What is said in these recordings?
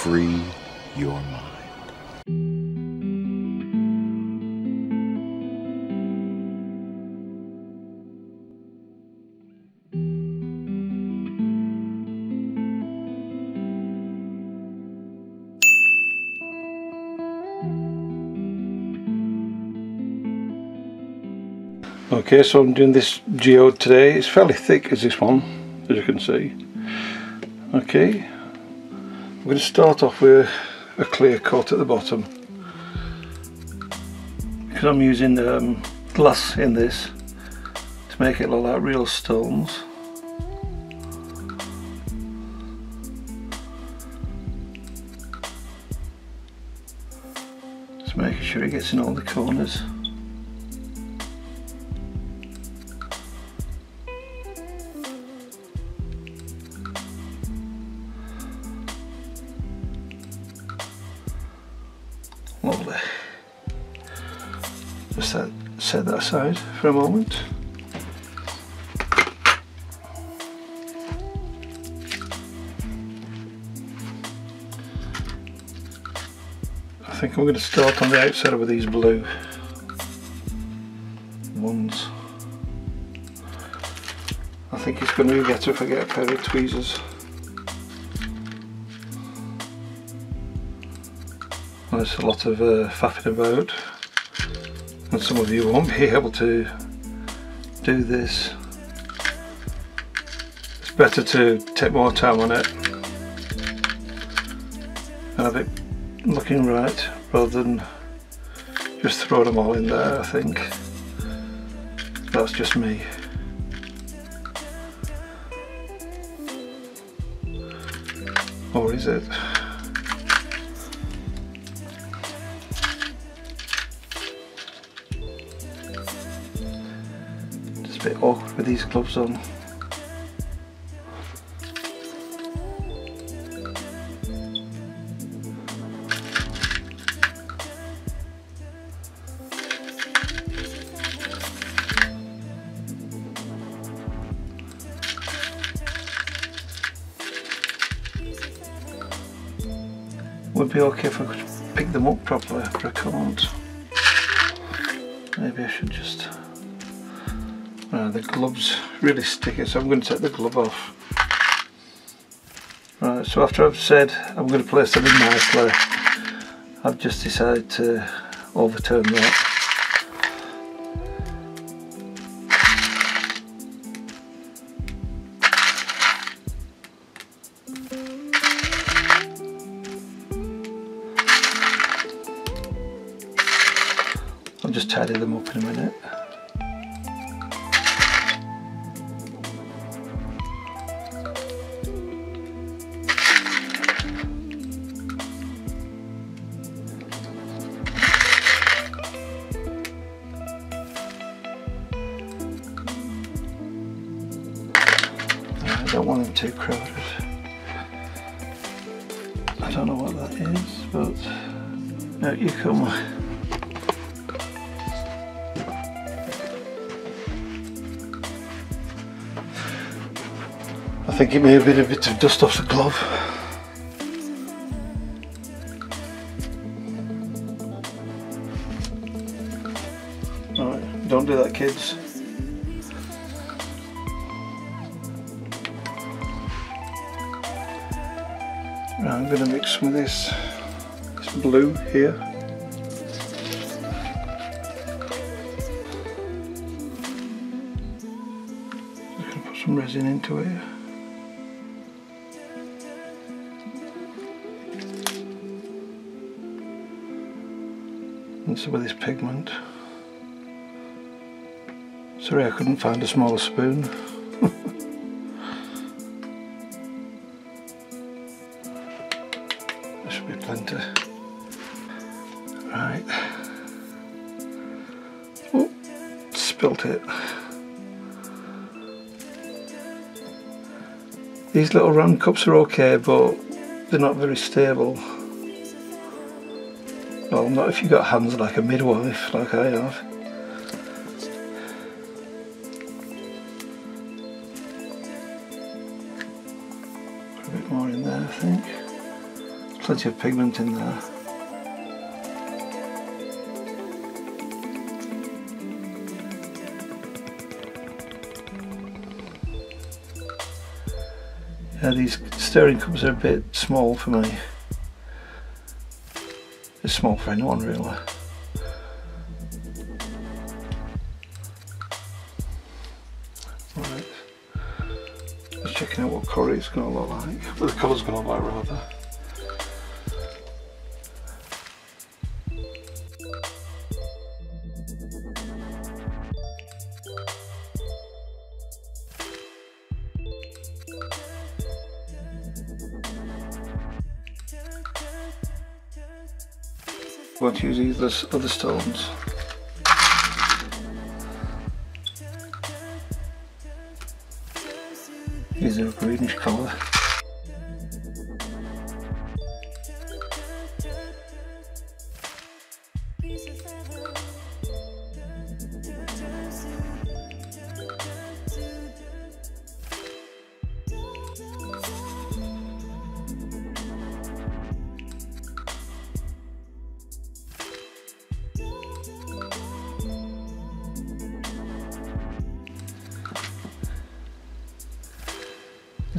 free your mind. Okay, so I'm doing this geode today. It's fairly thick as this one, as you can see. Okay, I'm going to start off with a clear coat at the bottom. Because I'm using glass in this to make it look like real stones. Just making sure it gets in all the corners. Lovely. Just set that aside for a moment. I think I'm going to start on the outside with these blue ones. I think it's going to be better if I get a pair of tweezers. There's a lot of faffing about, and some of you won't be able to do this. It's better to take more time on it and have it looking right rather than just throw them all in there. I think that's just me. Or is it? A bit awkward with these gloves on. Would be okay if I could pick them up properly, but I can't. Maybe I should just. The glove's really sticky, so I'm going to take the glove off. Right, so after I've said I'm going to place them in nicely, I've just decided to overturn that. I'll just tidy them up in a minute. I don't want them too crowded. I don't know what that is, but no, you come on. I think it may have been a bit of dust off the glove. Alright, don't do that, kids. I'm going to mix some of this blue here. I'm going to put some resin into it here. And some of this pigment. Sorry, I couldn't find a smaller spoon. Should be plenty. Right. Oh, spilt it. These little round cups are okay, but they're not very stable. Well, not if you've got hands like a midwife, like I have. A bit more in there, I think. plenty of pigment in there. Yeah, these stirring cups are a bit small for me. It's small for anyone really. Checking out what curry it's going to look like, what the colour's going to look like rather. I'm going to use these other stones. These are a greenish colour.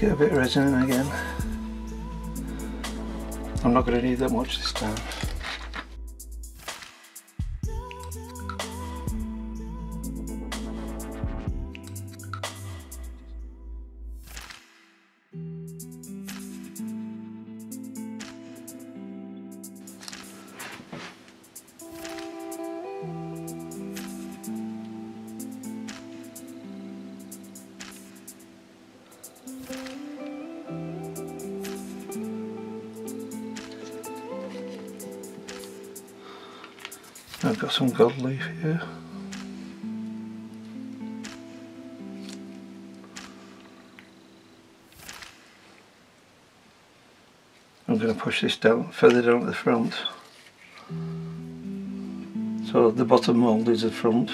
Get a bit of resin in again. I'm not going to need that much this time. I've got some gold leaf here. I'm going to push this down, further down at the front. So the bottom mould is the front.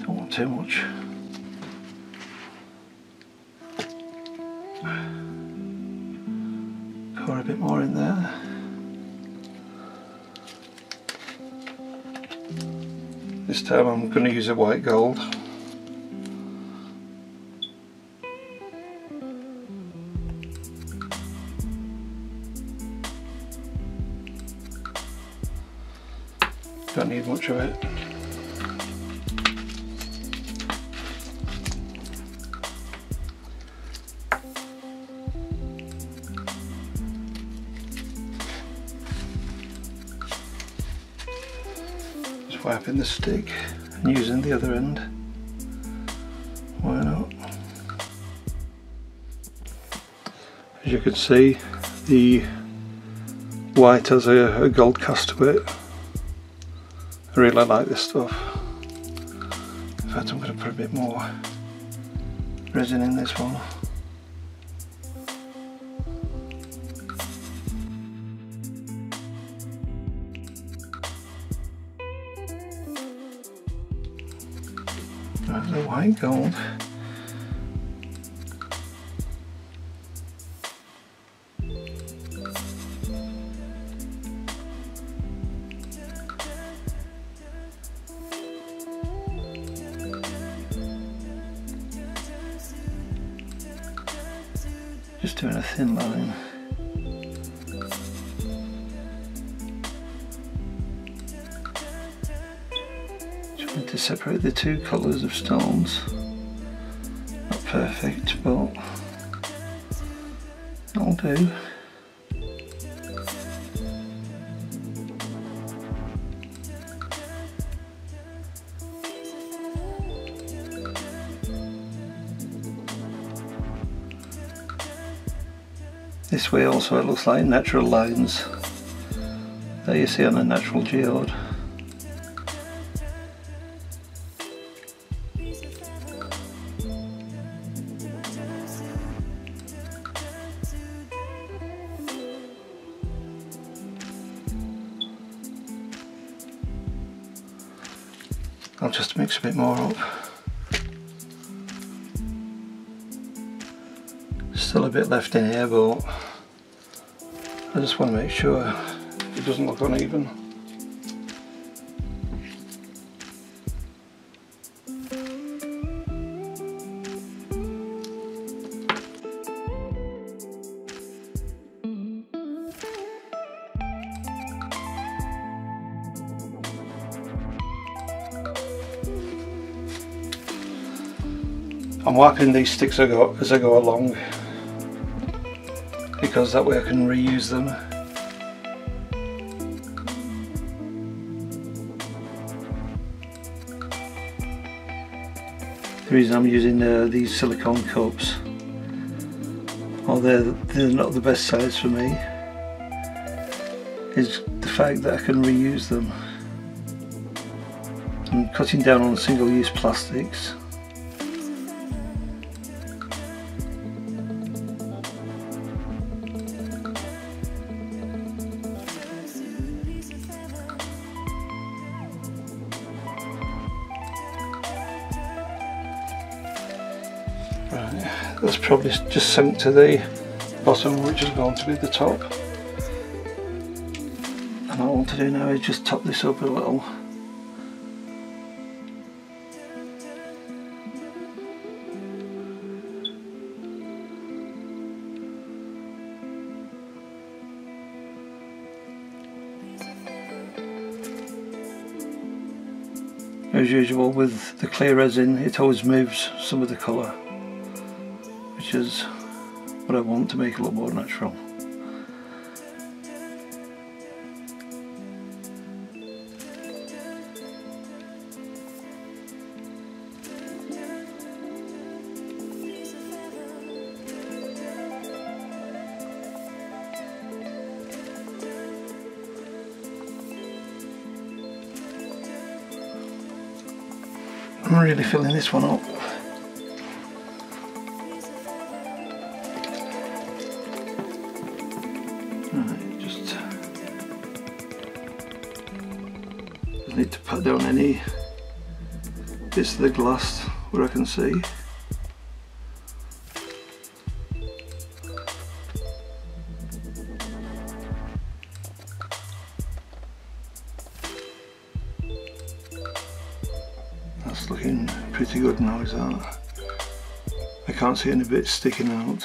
Don't want too much. Pour a bit more in there. This time I'm going to use a white gold. Don't need much of it. Wiping the stick and using the other end. Why not? As you can see, the white has a gold cast to it. I really like this stuff. In fact, I'm going to put a bit more resin in this one. The white gold. Just doing a thin line. To separate the two colours of stones. Not perfect, but that'll do. This way also it looks like natural lines that you see on a natural geode. I'll just mix a bit more up. Still a bit left in here, but I just want to make sure it doesn't look uneven. I'm wiping these sticks as I go along, because that way I can reuse them. The reason I'm using these silicone cups, although they're not the best size for me, is the fact that I can reuse them. I'm cutting down on single-use plastics. That's probably just sunk to the bottom, which is going to be the top. And all I want to do now is just top this up a little. As usual with the clear resin, it always moves some of the colour, which is what I want to make it look more natural. I'm really filling this one up. Need to put down any bits of the glass where I can see. That's looking pretty good now, is that? I can't see any bits sticking out,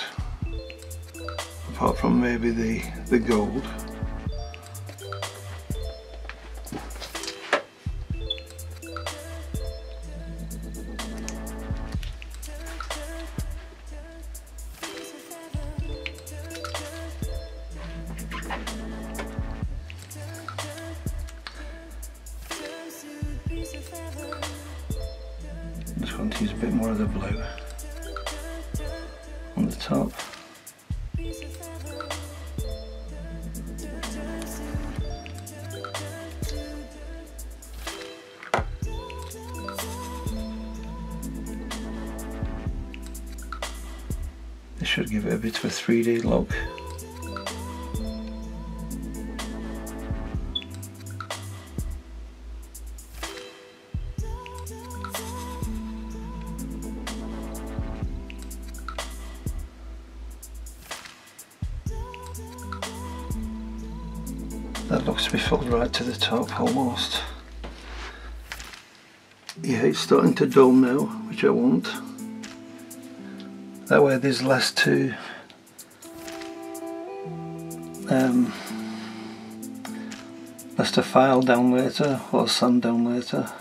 apart from maybe the gold. Just want to use a bit more of the blue on the top. This should give it a bit of a 3D look. That looks to be filled right to the top almost. Yeah, it's starting to dull now, which I want. That way there's less to file down later or sand down later.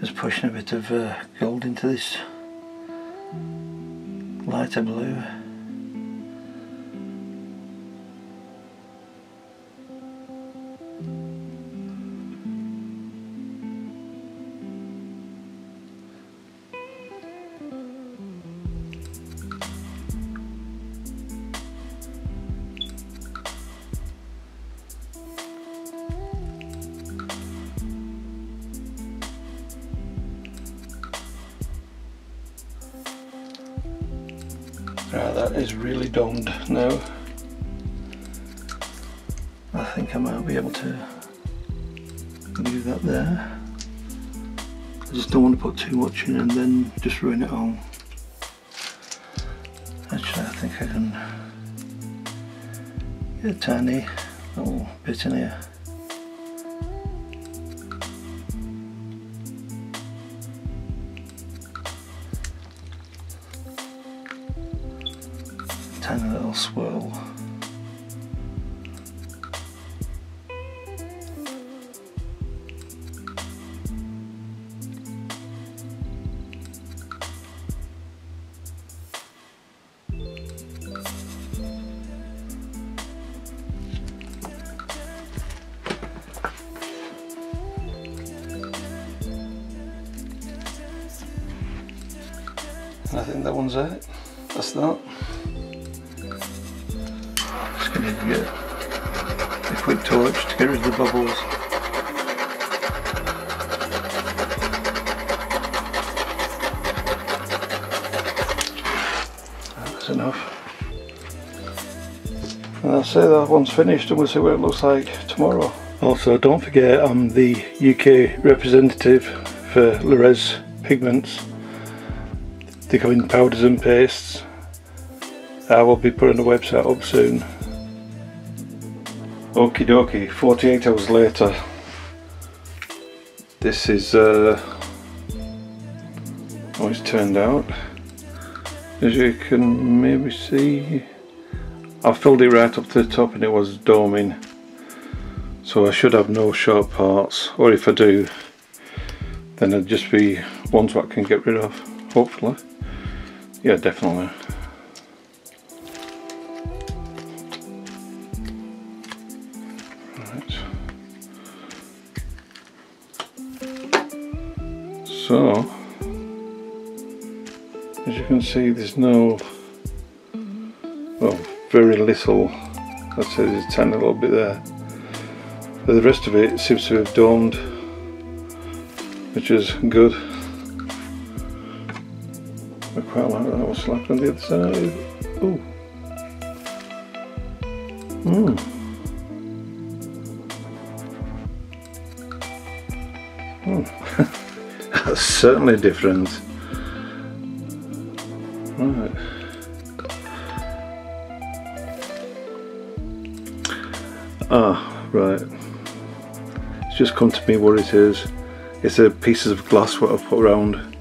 Just pushing a bit of gold into this lighter blue. Right, that is really domed now. I think I might be able to do that there. I just don't want to put too much in and then just ruin it all. Actually, I think I can get a tiny little bit in here. Tiny little swirl. I think that one's it. That's that. Just going to get a quick torch to get rid of the bubbles. That's enough. And that's it, that one's finished, and we'll see what it looks like tomorrow. Also, don't forget I'm the UK representative for Le'Rez Pigments. They come in powders and pastes. I will be putting the website up soon. Okie dokie, 48 hours later. This is how it's turned out. As you can maybe see, I filled it right up to the top and it was doming. So I should have no sharp parts, or if I do, then it'd just be ones that I can get rid of, hopefully. Yeah, definitely. Right. So, as you can see, there's no, well, very little. I'd say there's a tiny little bit there. But the rest of it seems to have domed, which is good. I quite like that. That was slapped on the other side. Ooh. Mm. Mm. That's certainly different. Right. Ah, right. It's just come to me what it is. It's the pieces of glass what I've put around.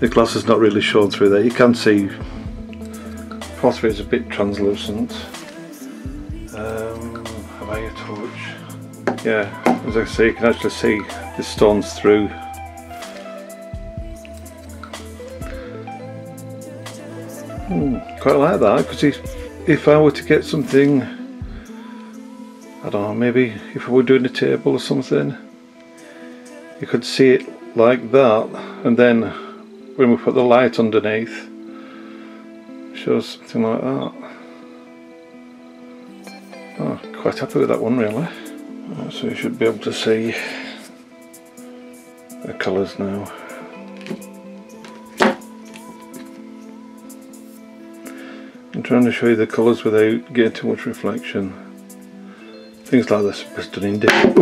The glass has not really shown through there. You can see part of it is a bit translucent. Have I a torch? Yeah, as I say, you can actually see the stones through. Quite like that, because if I were to get something, I don't know, maybe if I were doing a table or something, you could see it like that, and then when we put the light underneath, it shows something like that. Oh, quite happy with that one really. Right, so you should be able to see the colours now. I'm trying to show you the colours without getting too much reflection. Things like this are done in daytime.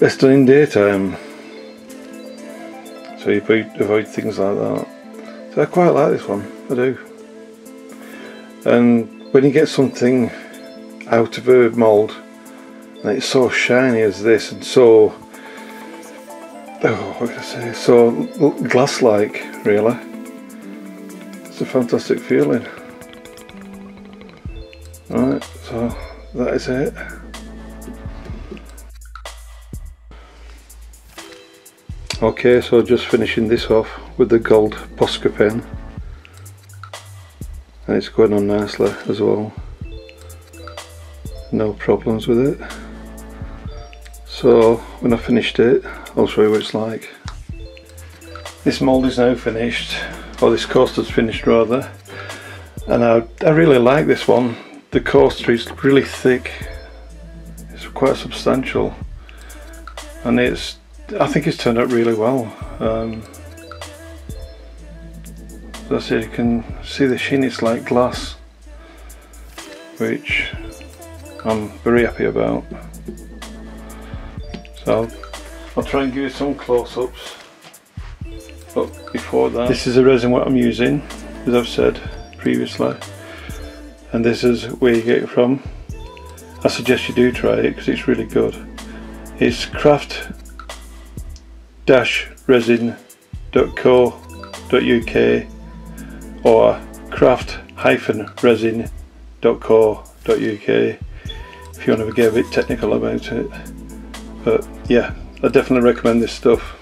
Best done in daytime, so you avoid things like that. So I quite like this one, I do. And when you get something out of a mould and it's so shiny as this and so, oh, what can I say, so glass-like really, it's a fantastic feeling. Right, so that is it. Okay, so just finishing this off with the gold Posca pen, and it's going on nicely as well, no problems with it. So when I finished it, I'll show you what it's like. This mould is now finished, or this coaster's finished rather, and I really like this one. The coaster is really thick, it's quite substantial, and I think it's turned out really well. So that's it, you can see the sheen, it's like glass, which I'm very happy about. So I'll try and give you some close-ups, but before that, this is the resin what I'm using, as I've said previously, and this is where you get it from. I suggest you do try it because it's really good. It's craft-resin.co.uk or craft-resin.co.uk if you want to get a bit technical about it. But yeah, I definitely recommend this stuff.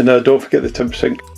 And don't forget the 10%.